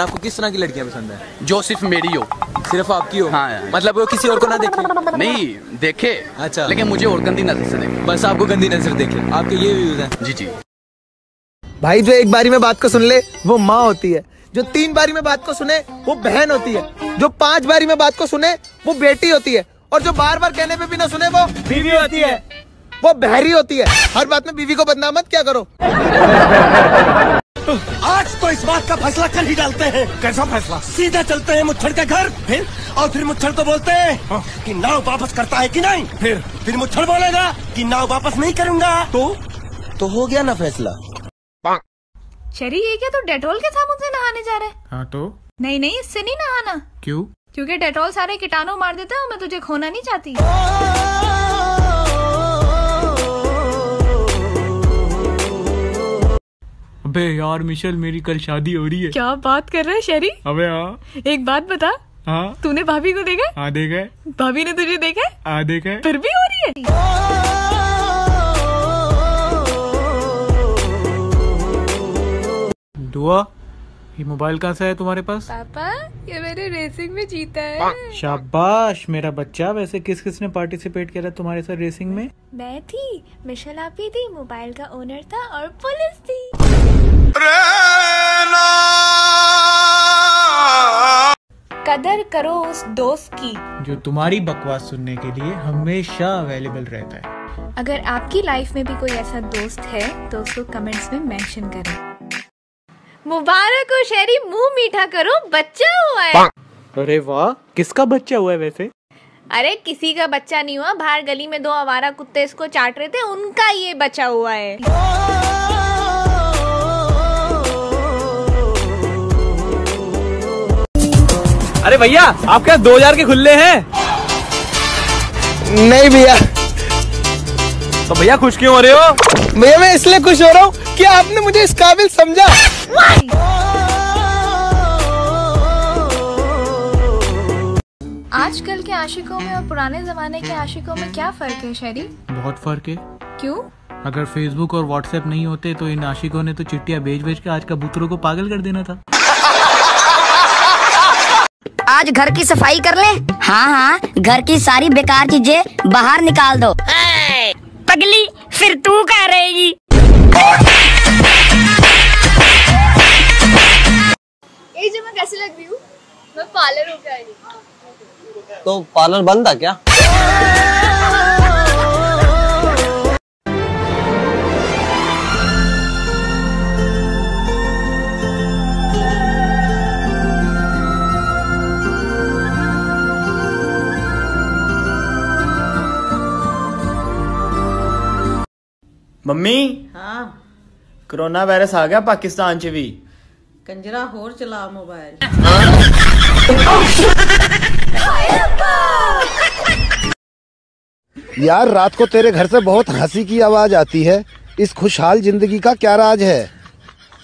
आपको किस तरह की लड़कियां पसंद है? जो सिर्फ मेरी हो, सिर्फ आपकी हो। हाँ, मतलब वो किसी और को ना देखे। नहीं देखे। अच्छा, लेकिन मुझे और गंदी नजर से देखे। बस आपको गंदी नजर देखे, आपके ये व्यूज हैं। जी जी भाई, जो एक बारी में बात को सुन ले वो माँ होती है, जो 3 बारी में बात को सुने वो बहन होती है, जो 5 बारी में बात को सुने वो बेटी होती है, और जो बार बार कहने पे भी ना सुने वो बीवी होती है, वो बहरी होती है। हर बात में बीवी को बदनाम मत क्या करो। आज तो इस बात का फैसला कर ही डालते हैं। कैसा फैसला? सीधा चलते हैं मुच्छर के घर, फिर और फिर मुच्छर को बोलते हैं कि नाव वापस करता है कि नहीं। फिर मुच्छर बोलेगा कि नाव वापस नहीं करूंगा। तो हो गया ना फैसला। शेरी, ये क्या तू तो डेटोल के साबुन से नहाने जा रहा है? हाँ तो नहीं, इससे नहीं नहाना। क्यों? क्योंकि डेटोल सारे कीटाणु मार देता है और मैं तुझे खोना नहीं चाहती। अबे यार मिशेल, मेरी कल शादी हो रही है। क्या बात कर रहा है शेरी? अबे हाँ। एक बात बता, हाँ तूने भाभी को देखा? हाँ देखा। भाभी ने तुझे देखा? हाँ देखा। फिर भी हो रही है। दुआ, ये मोबाइल कहाँ से है तुम्हारे पास? पापा, ये मैंने रेसिंग में जीता है। शाबाश मेरा बच्चा। वैसे किसने पार्टिसिपेट किया था तुम्हारे साथ रेसिंग में? मैं थी, मिशेल आपी थी, मोबाइल का ओनर था और पुलिस थी। कदर करो उस दोस्त की जो तुम्हारी बकवास सुनने के लिए हमेशा अवेलेबल रहता है। अगर आपकी लाइफ में भी कोई ऐसा दोस्त है तो उसको कमेंट्स में मेंशन करें। मुबारक हो शेरी, मुंह मीठा करो, बच्चा हुआ है। अरे वाह, किसका बच्चा हुआ है? वैसे अरे किसी का बच्चा नहीं हुआ, बाहर गली में 2 आवारा कुत्ते इसको चाट रहे थे, उनका ये बच्चा हुआ है। अरे भैया, आपके यहाँ 2000 के खुले हैं? नहीं भैया। तो भैया खुश क्यों हो रहे हो? भैया मैं इसलिए खुश हो रहा हूँ कि आपने मुझे इस काबिल समझा। आजकल के आशिकों में और पुराने जमाने के आशिकों में क्या फर्क है शेरी? बहुत फर्क है। क्यों? अगर फेसबुक और व्हाट्सएप नहीं होते तो इन आशिकों ने तो चिट्ठियां बेच के आज कबूतरों को पागल कर देना था। आज घर की सफाई कर ले। हाँ, घर की सारी बेकार चीजें बाहर निकाल दो। पगली, फिर तू कह रहेगी। जो मैं कैसे लग रही हूँ? मैं पार्लर होके आई हूँ। तो पार्लर बंद था क्या? मम्मी, हाँ कोरोना वायरस आ गया पाकिस्तान च भी। कंजरा होर चला मोबाइल। यार रात को तेरे घर से बहुत हंसी की आवाज आती है, इस खुशहाल जिंदगी का क्या राज है?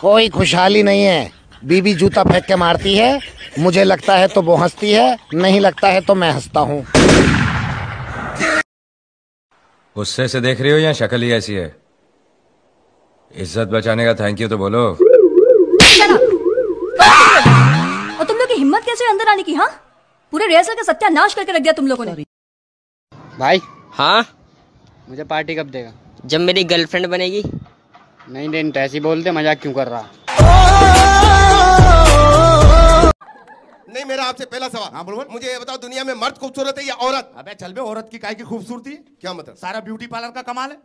कोई खुशहाली नहीं है, बीबी जूता फेंक के मारती है, मुझे लगता है तो वो हंसती है, नहीं लगता है तो मैं हंसता हूँ। गुस्से से देख रही हो या शक्ल ही ऐसी है? इज्जत बचाने का थैंक यू तो बोलो। और तुम लोग की हिम्मत कैसे अंदर आने की? हाँ, पूरे रिहर्सल का सत्यानाश करके रख दिया तुम लोगों ने। भाई हाँ, मुझे पार्टी कब देगा? जब मेरी गर्लफ्रेंड बनेगी। नहीं नहीं, ऐसी बोलते, मजाक क्यों कर रहा? नहीं, मेरा आपसे पहला सवाल। हाँ बोलो। मुझे ये बताओ, दुनिया में मर्द खूबसूरत है या औरत? अबे चल बे, औरत की काय की खूबसूरती? क्या मतलब? सारा ब्यूटी पार्लर का कमाल है,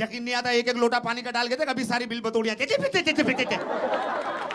यकीन नहीं आता। एक लोटा पानी का डाल के थे, कभी सारी बिल बतौड़िया।